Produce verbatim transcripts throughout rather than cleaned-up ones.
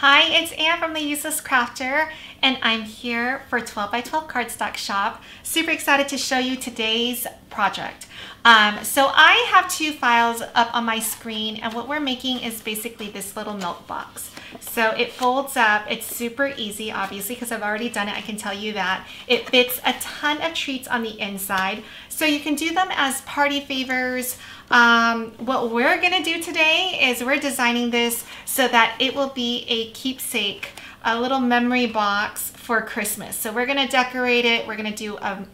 Hi, it's Anne from The Useless Crafter, and I'm here for twelve by twelve Cardstock Shop. Super excited to show you today's project. Um, so I have two files up on my screen, and what we're making is basically this little milk box. So it folds up, it's super easy, obviously, because I've already done it, I can tell you that. It fits a ton of treats on the inside. So you can do them as party favors. Um, what we're gonna do today is we're designing this so that it will be a keepsake, a little memory box for Christmas. So we're gonna decorate it, we're gonna do, um,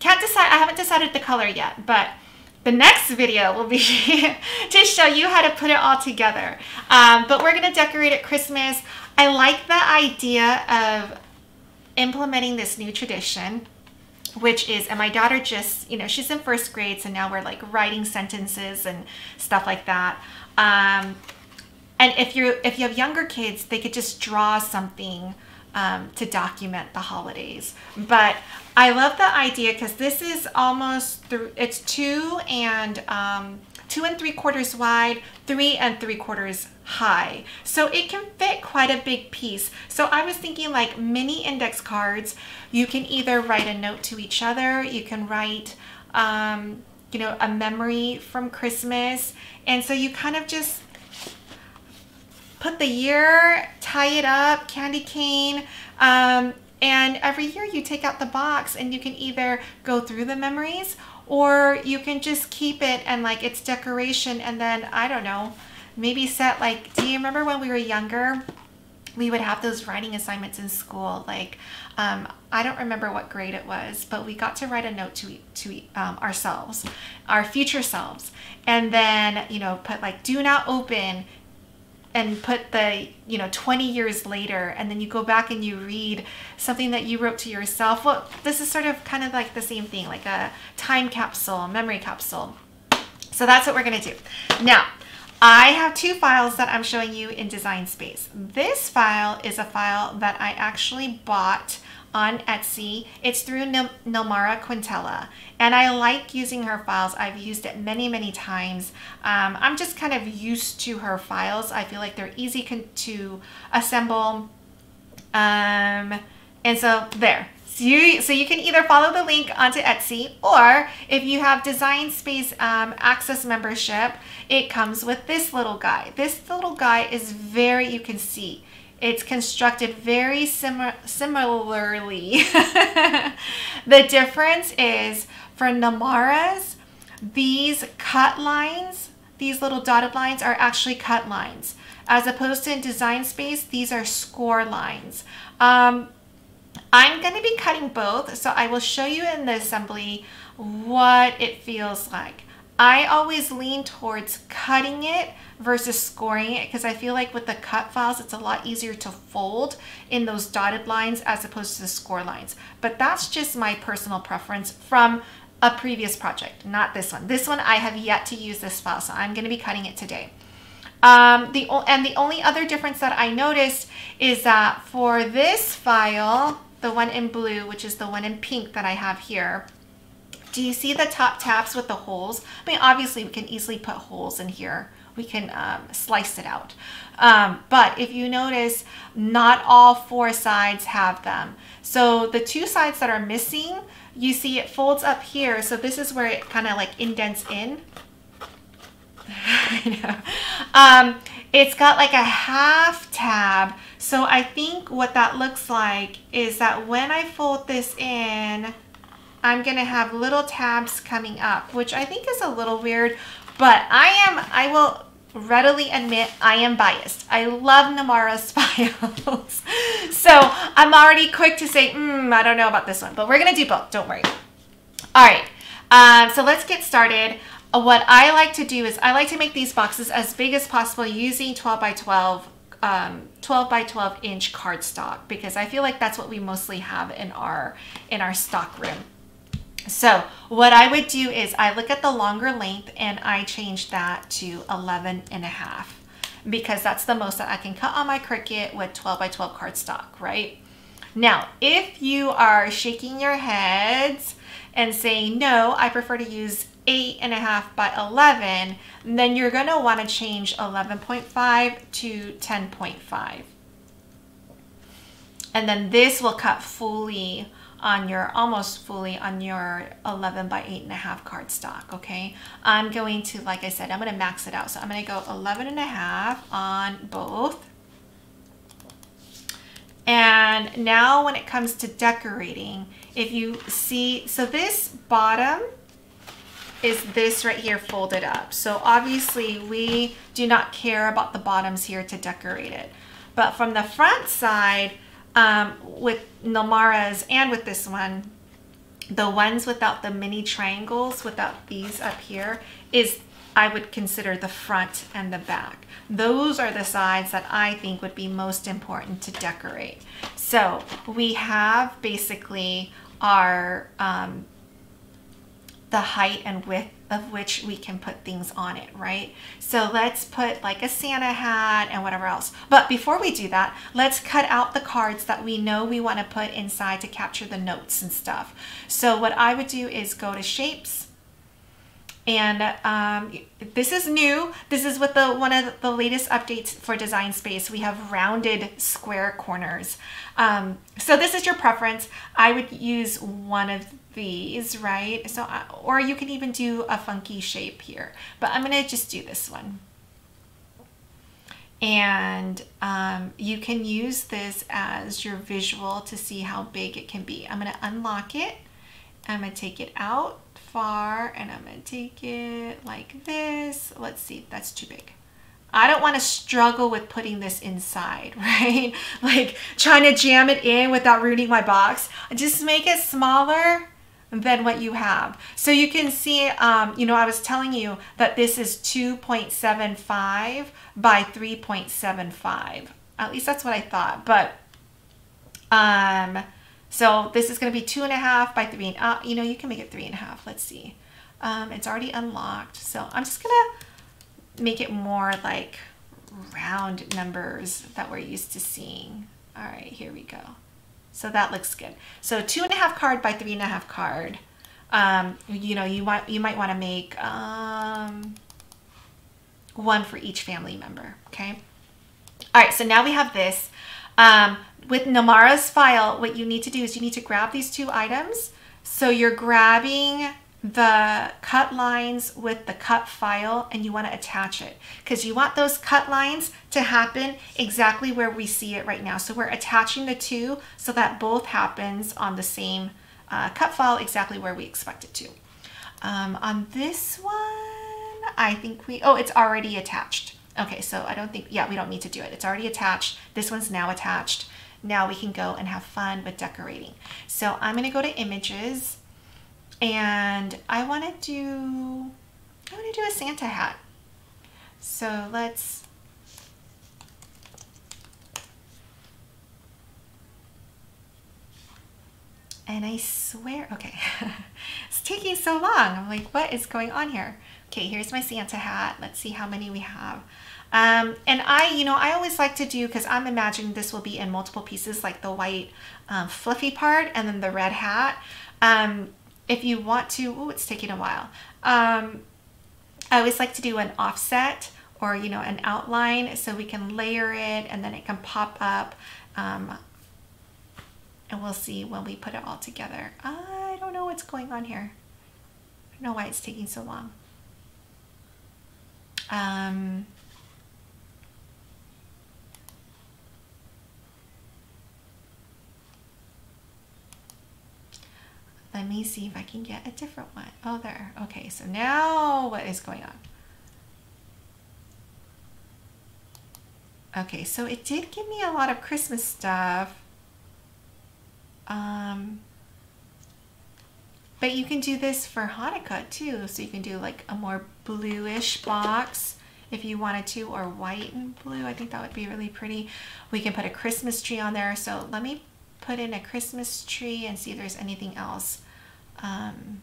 can't decide, I haven't decided the color yet, but the next video will be to show you how to put it all together. Um, but we're gonna decorate at Christmas. I like the idea of implementing this new tradition, which is, and my daughter just, you know, she's in first grade, so now we're like writing sentences and stuff like that. Um, and if you're, if you have younger kids, they could just draw something um, to document the holidays. But I love the idea because this is almost, th it's two and, um, two and three quarters wide, three and three quarters high. So it can fit quite a big piece. So I was thinking like mini index cards. You can either write a note to each other, you can write, um, you know, a memory from Christmas. And so you kind of just put the year, tie it up, candy cane, um, and every year you take out the box and you can either go through the memories or you can just keep it and like it's decoration. And then, I don't know, maybe set like, do you remember when we were younger, we would have those writing assignments in school? Like, um, I don't remember what grade it was, but we got to write a note to, to um, ourselves, our future selves. And then, you know, put like, do not open, and put the, you know, twenty years later, and then you go back and you read something that you wrote to yourself. Well, this is sort of kind of like the same thing, like a time capsule, memory capsule. So that's what we're gonna do. Now, I have two files that I'm showing you in Design Space. This file is a file that I actually bought on Etsy. It's through Nilmara Quintela, and I like using her files. I've used it many, many times. Um, I'm just kind of used to her files. I feel like they're easy con to assemble. Um, and so there. So you, so you can either follow the link onto Etsy, or if you have Design Space um, Access membership, it comes with this little guy. This little guy is very, you can see, it's constructed very similar similarly. The difference is for Nilmara's, these cut lines, these little dotted lines are actually cut lines. As opposed to in Design Space, these are score lines. Um, I'm gonna be cutting both, so I will show you in the assembly what it feels like. I always lean towards cutting it versus scoring it because I feel like with the cut files, it's a lot easier to fold in those dotted lines as opposed to the score lines. But that's just my personal preference from a previous project, not this one. This one, I have yet to use this file, so I'm gonna be cutting it today. Um, the, and the only other difference that I noticed is that for this file, the one in blue, which is the one in pink that I have here, do you see the top tabs with the holes? I mean, obviously we can easily put holes in here. We can um, slice it out. Um, but if you notice, not all four sides have them. So the two sides that are missing, you see it folds up here. So this is where it kind of like indents in. I know. Um, it's got like a half tab. So I think what that looks like is that when I fold this in, I'm gonna have little tabs coming up, which I think is a little weird, but I am, I will readily admit I am biased. I love Nilmara's files. So I'm already quick to say, mm, I don't know about this one, but we're gonna do both, don't worry. All right, um, so let's get started. What I like to do is I like to make these boxes as big as possible using twelve by twelve, um, twelve by twelve inch cardstock, because I feel like that's what we mostly have in our, in our stock room. So what I would do is I look at the longer length and I change that to eleven and a half because that's the most that I can cut on my Cricut with twelve by twelve cardstock, right? Now, if you are shaking your heads and saying, no, I prefer to use eight and a half by eleven, then you're gonna wanna change eleven point five to ten point five. And then this will cut fully on your, almost fully on your eleven by eight and a half cardstock, okay? I'm going to, like I said, I'm gonna max it out. So I'm gonna go eleven and a half on both. And now when it comes to decorating, if you see, so this bottom is this right here folded up. So obviously we do not care about the bottoms here to decorate it. But from the front side, um, with Nilmara's and with this one, the ones without the mini triangles, without these up here, is I would consider the front and the back. Those are the sides that I think would be most important to decorate. So we have basically our, um, the height and width of which we can put things on it, right? So let's put like a Santa hat and whatever else. But before we do that, let's cut out the cards that we know we want to put inside to capture the notes and stuff. So what I would do is go to shapes, and um, this is new. This is with the one of the latest updates for Design Space. We have rounded square corners. Um, so this is your preference. I would use one of these, right? So, or you can even do a funky shape here, but I'm gonna just do this one. And um, you can use this as your visual to see how big it can be. I'm gonna unlock it. I'm gonna take it out far, and I'm gonna take it like this. Let's see, that's too big. I don't want to struggle with putting this inside, right? Like trying to jam it in without ruining my box. Just make it smaller than what you have. So you can see, um, you know, I was telling you that this is two point seven five by three point seven five. At least that's what I thought. But um, so this is going to be two and a half by three and uh, you know, you can make it three and a half. Let's see. Um, it's already unlocked. So I'm just going to make it more like round numbers that we're used to seeing. All right, here we go. So that looks good. So two and a half card by three and a half card. Um, you know, you want, you might want to make um, one for each family member. Okay. All right. So now we have this. Um, with Nilmara's file, what you need to do is you need to grab these two items. So you're grabbing the cut lines with the cut file, and you want to attach it because you want those cut lines to happen exactly where we see it right now. So we're attaching the two so that both happens on the same uh, cut file exactly where we expect it to. Um, on this one, I think we, oh, it's already attached. Okay, so I don't think, yeah, we don't need to do it. It's already attached. This one's now attached. Now we can go and have fun with decorating. So I'm going to go to images, and I want to do, I want to do a Santa hat. So let's, and I swear, okay, it's taking so long. I'm like, what is going on here? Okay, here's my Santa hat. Let's see how many we have. Um, and I, you know, I always like to do, because I'm imagining this will be in multiple pieces, like the white um, fluffy part and then the red hat. Um, if you want to, oh, it's taking a while. Um, I always like to do an offset or, you know, an outline so we can layer it and then it can pop up. Um, and we'll see when we put it all together. I don't know what's going on here. I don't know why it's taking so long. Um, let me see if I can get a different one. Oh, there. Okay, so now what is going on? Okay, so it did give me a lot of Christmas stuff. Um, but you can do this for Hanukkah too. So you can do like a more bluish box if you wanted to, or white and blue. I think that would be really pretty. We can put a Christmas tree on there. So let me put in a Christmas tree and see if there's anything else. Um,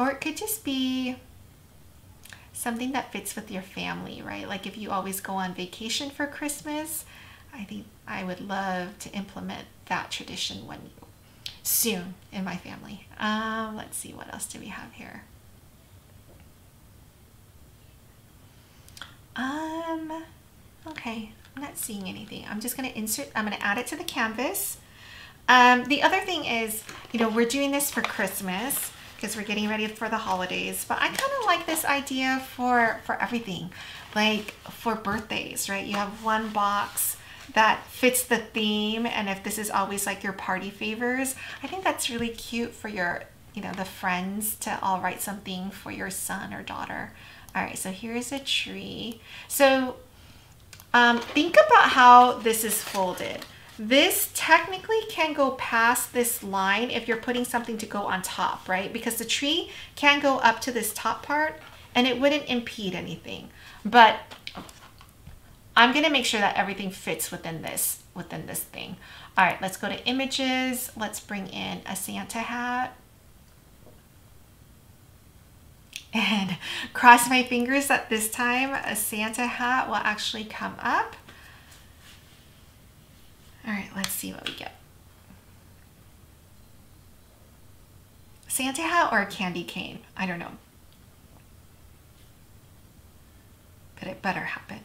or it could just be something that fits with your family, right? Like if you always go on vacation for Christmas, I think I would love to implement that tradition one soon in my family. Um, let's see, what else do we have here? Um, Okay, I'm not seeing anything. I'm just going to insert, I'm going to add it to the canvas. Um, the other thing is, you know, we're doing this for Christmas because we're getting ready for the holidays, but I kind of like this idea for, for everything, like for birthdays, right? You have one box that fits the theme, and if this is always like your party favors, I think that's really cute for your, you know, the friends to all write something for your son or daughter. All right, so here's a tree. So um, think about how this is folded. This technically can go past this line if you're putting something to go on top, right? Because the tree can go up to this top part and it wouldn't impede anything. But I'm gonna make sure that everything fits within this, within this thing. All right, let's go to images. Let's bring in a Santa hat. And cross my fingers that this time a Santa hat will actually come up. All right, let's see what we get. Santa hat or a candy cane? I don't know. But it better happen.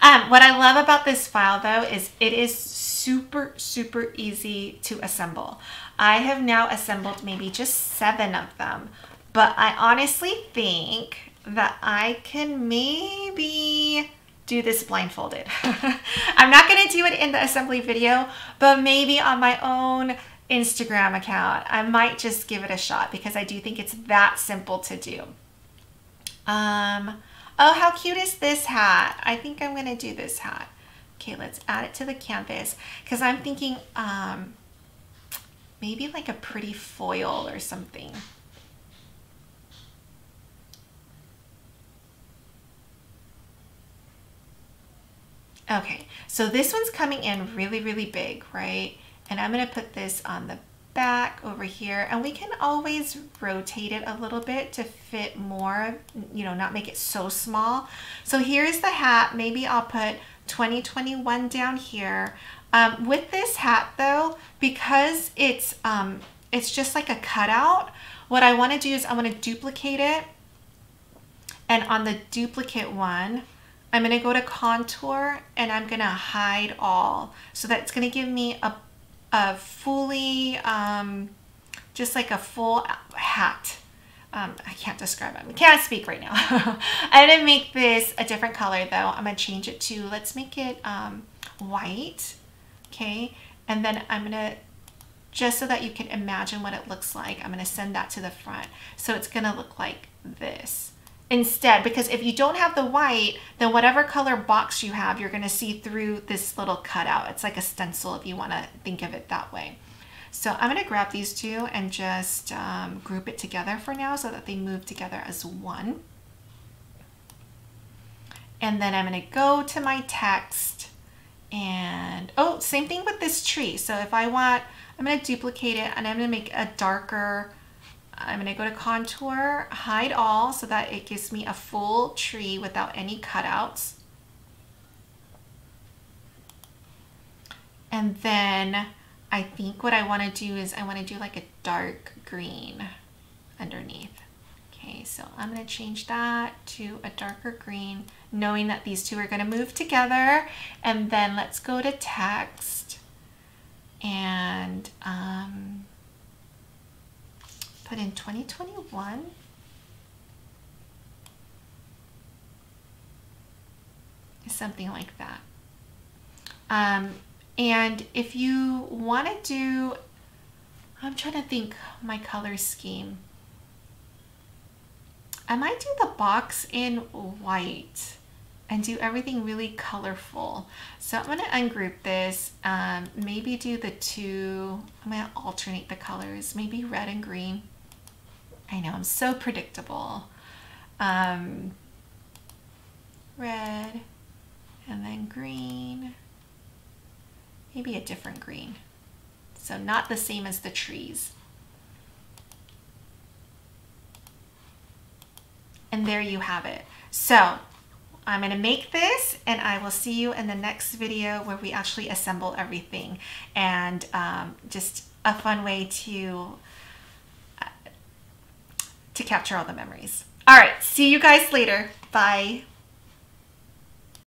um, what I love about this file though is it is super, super easy to assemble. I have now assembled maybe just seven of them. But I honestly think that I can maybe do this blindfolded. I'm not gonna do it in the assembly video, but maybe on my own Instagram account, I might just give it a shot because I do think it's that simple to do. Um, oh, how cute is this hat? I think I'm gonna do this hat. Okay, let's add it to the canvas because I'm thinking um, maybe like a pretty foil or something. Okay, so this one's coming in really, really big, right? And I'm gonna put this on the back over here, and we can always rotate it a little bit to fit more, you know, not make it so small. So here's the hat. Maybe I'll put twenty twenty-one down here. Um, with this hat though, because it's, um, it's just like a cutout, what I wanna do is I wanna duplicate it. And on the duplicate one, I'm gonna go to contour and I'm gonna hide all. So that's gonna give me a, a fully, um, just like a full hat. Um, I can't describe it, I can't speak right now. I'm gonna make this a different color though. I'm gonna change it to, let's make it um, white, okay? And then I'm gonna, just so that you can imagine what it looks like, I'm gonna send that to the front. So it's gonna look like this. Instead, because if you don't have the white, then whatever color box you have, you're going to see through this little cutout. It's like a stencil if you want to think of it that way. So I'm going to grab these two and just um, group it together for now so that they move together as one. And then I'm going to go to my text and, oh, same thing with this tree. So if I want, I'm going to duplicate it and I'm going to make a darker, I'm gonna go to contour, hide all, so that it gives me a full tree without any cutouts. And then I think what I wanna do is I wanna do like a dark green underneath. Okay, so I'm gonna change that to a darker green, knowing that these two are gonna move together. And then let's go to text and, um, put in twenty twenty-one. Something like that. Um, and if you want to do, I'm trying to think my color scheme. I might do the box in white and do everything really colorful. So I'm going to ungroup this, um, maybe do the two, I'm going to alternate the colors, maybe red and green. I know, I'm so predictable. Um, red and then green, maybe a different green. So not the same as the trees. And there you have it. So I'm gonna make this and I will see you in the next video where we actually assemble everything, and um, just a fun way to to capture all the memories. All right, see you guys later. Bye.